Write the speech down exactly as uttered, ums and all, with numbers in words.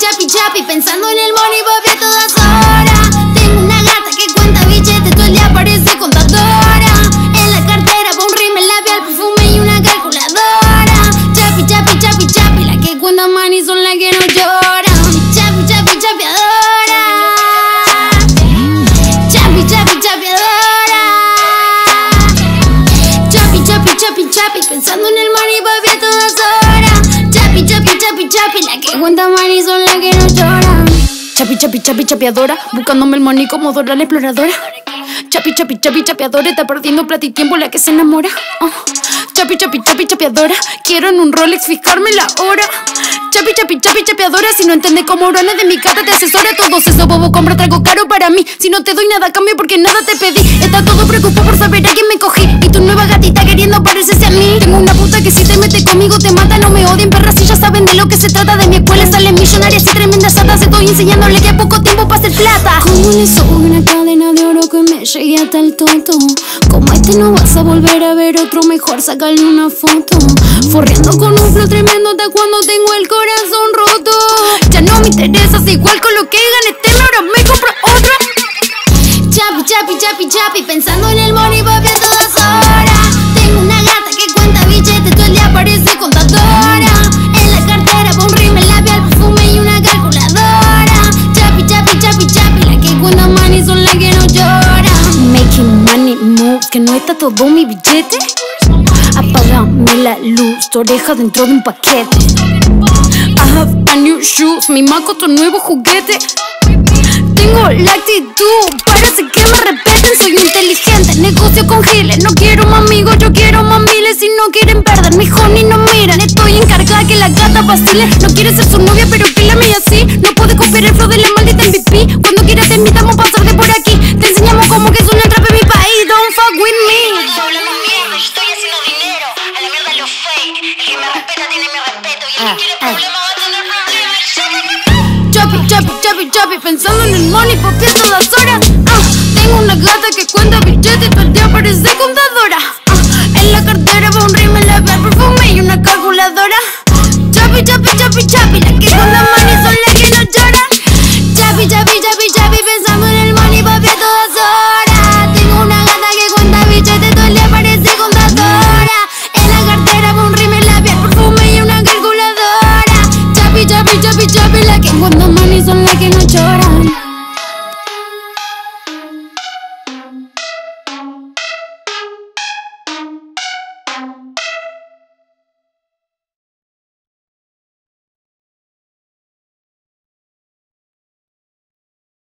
chapi chapi, pensando en el money boy a todas horas. Tengo una gata que cuenta billetes, todo el día parece contadora. En la cartera va un rímel labial, perfume y una calculadora. Chapi chapi chapi chapi, la que cuenta money son las que no lloran. Chapi chapi chapiadora, chapi chapi chapiadora, chapi chapi chapi chapi, pensando en el money boy a todas horas. Chapi chapi chapi chapi, la que cuenta money son las que no lloran. Chapi chapi chapi chapiadora, buscándome el money como Dora la exploradora. Chapi chapi chapi chapiadora, está perdiendo plata y tiempo la que se enamora. Oh. Chapi chapi chapi chapiadora, quiero en un Rolex fijarme la hora. Chapi chapi chapi chapiadora, si no entiendes cómo urana de mi casa te asesora. Todos esos bobos compra algo caro para mí, si no te doy nada cambio porque nada te pedí. Está todo preocupado por saber a quién me cogí, y tu nueva gatita queriendo parecerse a mí. Tengo una puta que si te mete conmigo te mata. No me odien perras si ya saben de lo que se trata. De mi escuela salen millonarias y tremendas hadas. Estoy enseñándole que a poco tiempo para hacer plata. Como le sobo una cadena de oro que me llegué hasta el tonto. Como este no vas a volver a ver otro, mejor sacarle una foto. Forreando con un flow tremendo hasta cuando tengo el corazón roto. Ya no me interesas igual con lo que gané, tela, ahora me compro otro. Chapi, chapi, chapi, chapi, pensando en el money boy a todas horas. Tengo una gata que cuenta billetes, todo el día parece contadora. En la cartera va un rímel labial, perfume y una calculadora. Chapi, chapi, chapi, chapi, la que cuenta money son las que no lloran. Making money moves, que no está todo mi billete. Apagame la luz, tu oreja dentro de un paquete. I have a new shoes, mi maco tu nuevo juguete. Tengo la actitud, parece que me respeten. Soy inteligente, negocio con giles. No quiero más amigos, yo quiero más miles. Si no quieren perder, mi honey no miran. Estoy encargada que la gata vacile. No quiere ser su novia, pero que la mía sí. No puedes copiar el flow de la maldita M V P. Cuando quieras te invitamos a pasar de por aquí. Te enseñamos cómo que suena el trap en mi país. Don't fuck with me. Chapi, chapi, chapi, chapi, pensando en el money porque a todas horas. uh, Tengo una gata que cuenta billetes, todo el día parece contadora. uh, En la cartera va un rímel labial, perfume y una calculadora. Chapi, chapi, chapi, chapi, la que con la money son las que no lloran.